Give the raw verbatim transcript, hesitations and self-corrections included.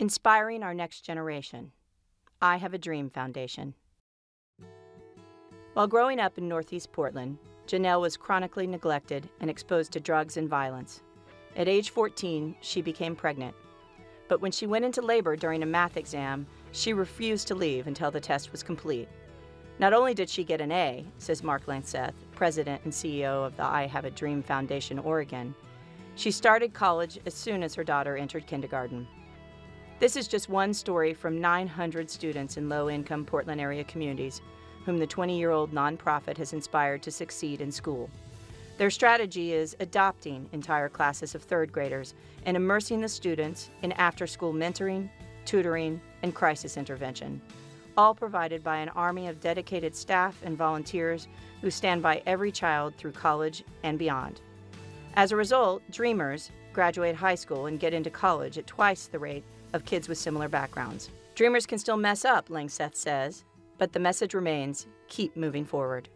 Inspiring our next generation. I Have a Dream Foundation. While growing up in Northeast Portland, Janelle was chronically neglected and exposed to drugs and violence. At age fourteen, she became pregnant. But when she went into labor during a math exam, she refused to leave until the test was complete. Not only did she get an A, says Mark Langseth, president and C E O of the I Have a Dream Foundation, Oregon, she started college as soon as her daughter entered kindergarten. This is just one story from nine hundred students in low-income Portland area communities whom the twenty-year-old nonprofit has inspired to succeed in school. Their strategy is adopting entire classes of third graders and immersing the students in after-school mentoring, tutoring, and crisis intervention, all provided by an army of dedicated staff and volunteers who stand by every child through college and beyond. As a result, Dreamers graduate high school and get into college at twice the rate of kids with similar backgrounds. Dreamers can still mess up, Langseth says, but the message remains, keep moving forward.